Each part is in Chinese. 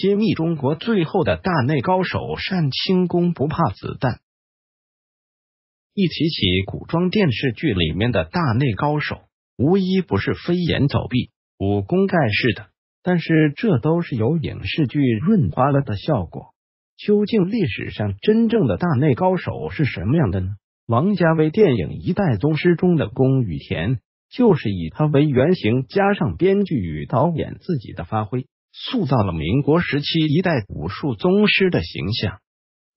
揭秘中国最后的大内高手单清宫不怕子弹。一提起古装电视剧里面的大内高手，无一不是飞檐走壁、武功盖世的，但是这都是由影视剧润滑了的效果。究竟历史上真正的大内高手是什么样的呢？王家卫电影《一代宗师》中的宫羽田就是以他为原型，加上编剧与导演自己的发挥，塑造了民国时期一代武术宗师的形象。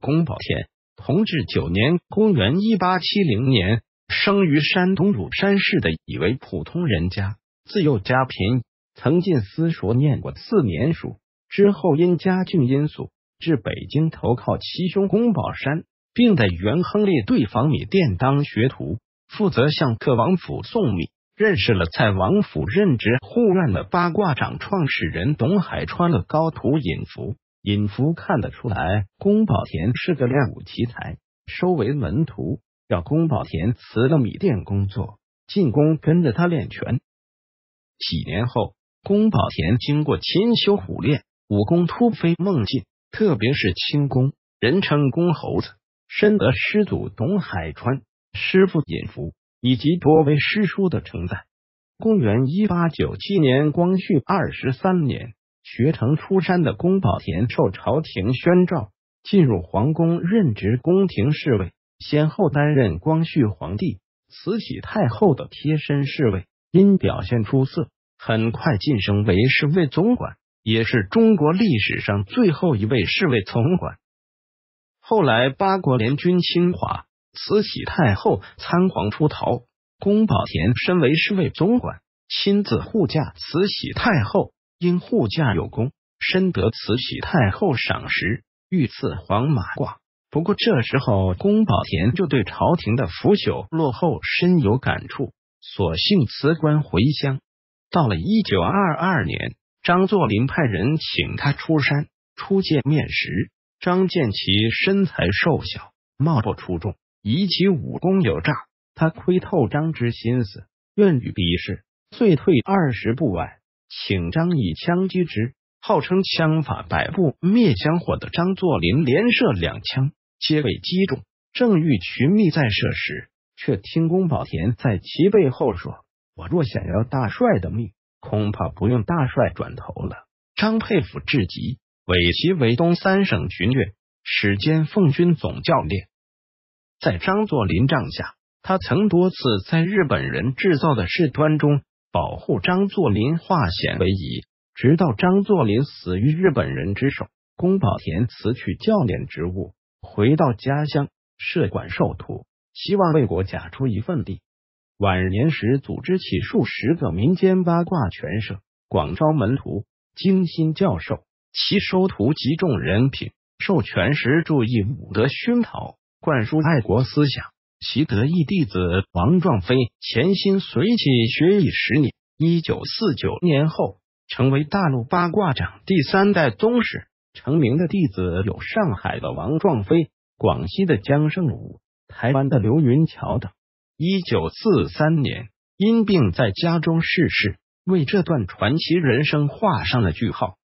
宫保田，同治9年（公元1870年）生于山东乳山市的一位普通人家，自幼家贫，曾进私塾念过4年书，之后因家境因素至北京投靠其兄宫保山，并在元亨利对方米店当学徒，负责向特王府送米。认识了在王府任职护院的八卦掌创始人董海川的高徒尹福。尹福看得出来宫保田是个练武奇才，收为门徒，让宫保田辞了米店工作，进宫跟着他练拳。几年后，宫保田经过勤修苦练，武功突飞猛进，特别是轻功，人称公猴子，深得师祖董海川、师父尹福以及多位师叔的称赞。公元1897年光绪23年，学成出山的宫保田受朝廷宣召，进入皇宫任职宫廷侍卫，先后担任光绪皇帝、慈禧太后的贴身侍卫，因表现出色，很快晋升为侍卫总管，也是中国历史上最后一位侍卫总管。后来八国联军侵华，慈禧太后仓皇出逃，宫保田身为侍卫总管，亲自护驾慈禧太后，因护驾有功，深得慈禧太后赏识，御赐黄马褂。不过这时候宫保田就对朝廷的腐朽落后深有感触，索性辞官回乡。到了1922年，张作霖派人请他出山，初见面时，张建奇身材瘦小，貌不出众，以其武功有诈，他窥透张之心思，愿与比试，遂退20步外，请张以枪击之。号称枪法100步灭香火的张作霖连射2枪，皆被击中，正欲寻觅再射时，却听宫保田在其背后说：“我若想要大帅的命，恐怕不用大帅转头了。”张佩服至极，委其为东三省巡阅，时兼奉军总教练。在张作霖帐下，他曾多次在日本人制造的事端中保护张作霖化险为夷，直到张作霖死于日本人之手，宫保田辞去教练职务，回到家乡设馆授徒，希望为国家出一份力。晚年时组织起数10个民间八卦拳社，广招门徒，精心教授，其收徒极重人品，授权时注意武德熏陶，灌输爱国思想。其得意弟子王壮飞潜心随其学艺10年，1949年后成为大陆八卦掌第3代宗师。成名的弟子有上海的王壮飞、广西的姜胜武、台湾的刘云桥等。1943年因病在家中逝世，为这段传奇人生画上了句号。